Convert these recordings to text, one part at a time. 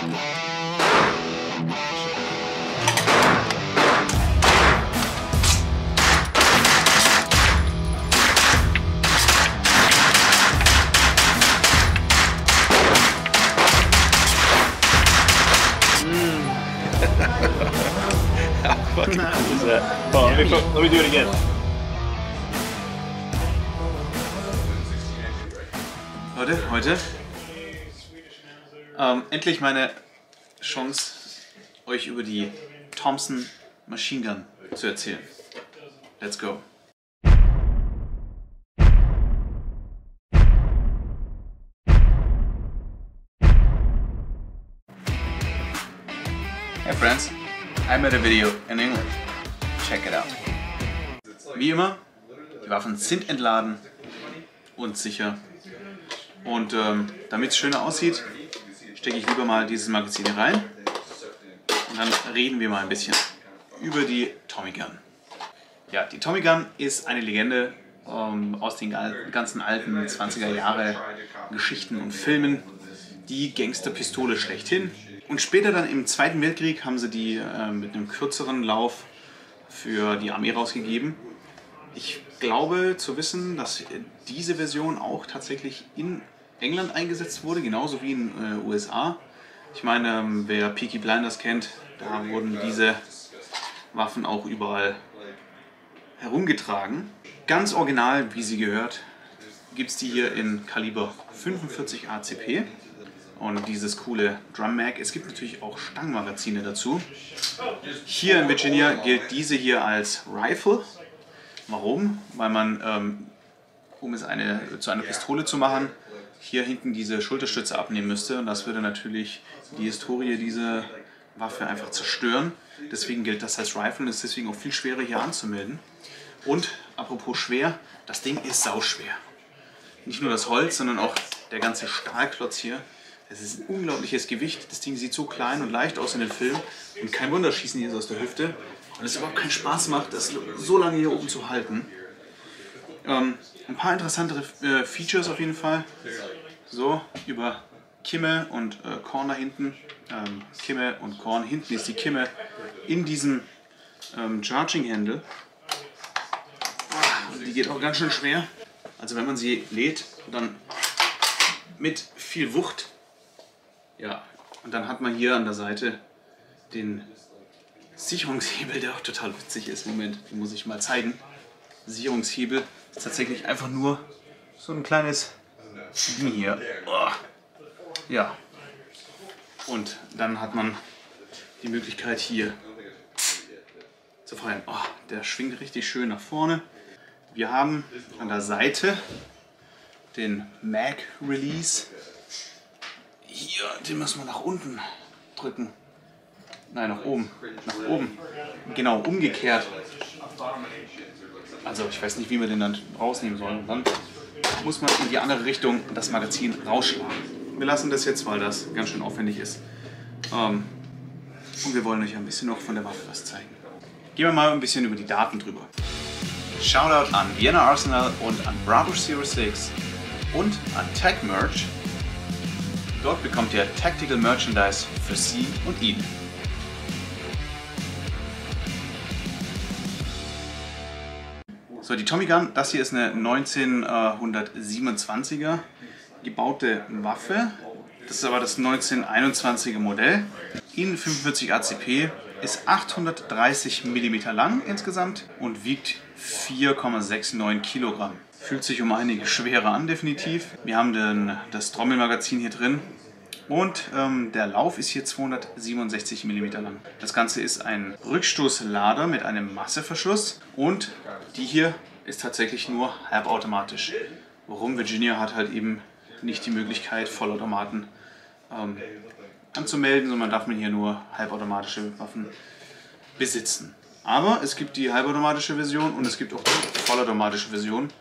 Fucking no. That. Hold on, let me do it again. Leute, heute endlich meine Chance, euch über die Thompson Machine Gun zu erzählen. Let's go. Hey friends. I made a video in English. Check it out. Wie immer, die Waffen sind entladen und sicher. Und damit es schöner aussieht, stecke ich lieber mal dieses Magazin hier rein. Und dann reden wir mal ein bisschen über die Tommy Gun. Ja, die Tommy Gun ist eine Legende aus den ganzen alten 20er Jahre Geschichten und Filmen. Die Gangsterpistole schlechthin. Und später dann im Zweiten Weltkrieg haben sie die mit einem kürzeren Lauf für die Armee rausgegeben. Ich glaube zu wissen, dass diese Version auch tatsächlich in England eingesetzt wurde, genauso wie in den USA. Ich meine, wer Peaky Blinders kennt, da wurden diese Waffen auch überall herumgetragen. Ganz original, wie sie gehört, gibt es die hier in Kaliber 45 ACP. Und dieses coole Drum Mag. Es gibt natürlich auch Stangenmagazine dazu. Hier in Virginia gilt diese hier als Rifle. Warum? Weil man, um es zu einer Pistole zu machen, hier hinten diese Schulterstütze abnehmen müsste. Und das würde natürlich die Historie dieser Waffe einfach zerstören. Deswegen gilt das als Rifle und ist deswegen auch viel schwerer hier anzumelden. Und apropos schwer, das Ding ist sauschwer. Nicht nur das Holz, sondern auch der ganze Stahlklotz hier. Es ist ein unglaubliches Gewicht, das Ding sieht so klein und leicht aus in den Filmen und kein Wunder schießen die so aus der Hüfte und es überhaupt keinen Spaß macht, das so lange hier oben zu halten. Ein paar interessantere Features auf jeden Fall, so über Kimme und Korn da hinten, Kimme und Korn, hinten ist die Kimme in diesem Charging Handle, und die geht auch ganz schön schwer, also wenn man sie lädt, dann mit viel Wucht. Ja, und dann hat man hier an der Seite den Sicherungshebel, der auch total witzig ist. Moment, den muss ich mal zeigen. Sicherungshebel ist tatsächlich einfach nur so ein kleines Ding hier. Ja, und dann hat man die Möglichkeit hier zu feuern. Oh, der schwingt richtig schön nach vorne. Wir haben an der Seite den Mag Release. Hier, den müssen wir nach unten drücken. Nein, nach oben. Nach oben. Genau, umgekehrt. Also ich weiß nicht, wie wir den dann rausnehmen sollen. Dann muss man in die andere Richtung das Magazin rausschlagen. Wir lassen das jetzt, weil das ganz schön aufwendig ist. Und wir wollen euch ein bisschen noch von der Waffe was zeigen. Gehen wir mal ein bisschen über die Daten drüber. Shoutout an Vienna Arsenal und an BravoZeroSix und an Tech Merch. Dort bekommt ihr Tactical Merchandise für Sie und ihn. So, die Tommy Gun, das hier ist eine 1927er gebaute Waffe. Das ist aber das 1921er Modell. In 45 ACP ist 830 mm lang insgesamt und wiegt 4,69 Kilogramm. Fühlt sich um einige schwerer an, definitiv. Wir haben das Trommelmagazin hier drin und der Lauf ist hier 267 mm lang. Das Ganze ist ein Rückstoßlader mit einem Masseverschluss und die hier ist tatsächlich nur halbautomatisch. Warum? Virginia hat halt eben nicht die Möglichkeit, Vollautomaten anzumelden, sondern man darf hier nur halbautomatische Waffen besitzen. Aber es gibt die halbautomatische Version und es gibt auch die vollautomatische Version.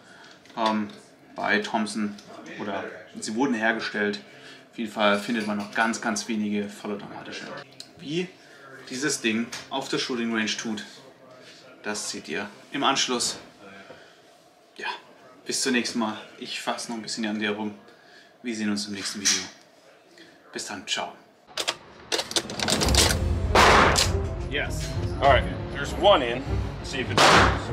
Bei Thompson, oder sie wurden hergestellt. Auf jeden Fall findet man noch ganz, ganz wenige vollautomatische. Wie dieses Ding auf der Shooting Range tut, das seht ihr im Anschluss. Ja, bis zum nächsten Mal. Ich fasse noch ein bisschen an dir rum. Wir sehen uns im nächsten Video. Bis dann, ciao. Yes. All right, there's one in. Let's see if it works.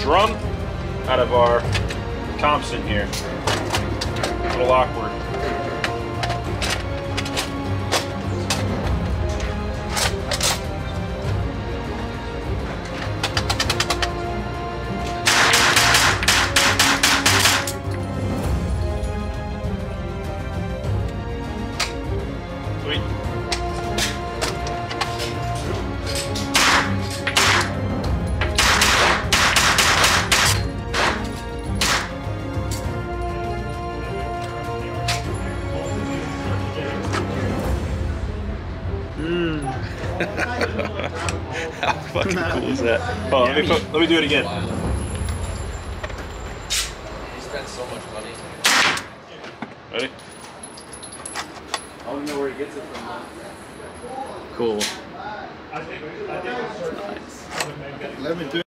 Drum out of our Thompson here. A little awkward. How fucking cool is that? Oh, let me do it again. He spent so much money. Ready? I don't know where he gets it from. Cool. Nice. Let me do it.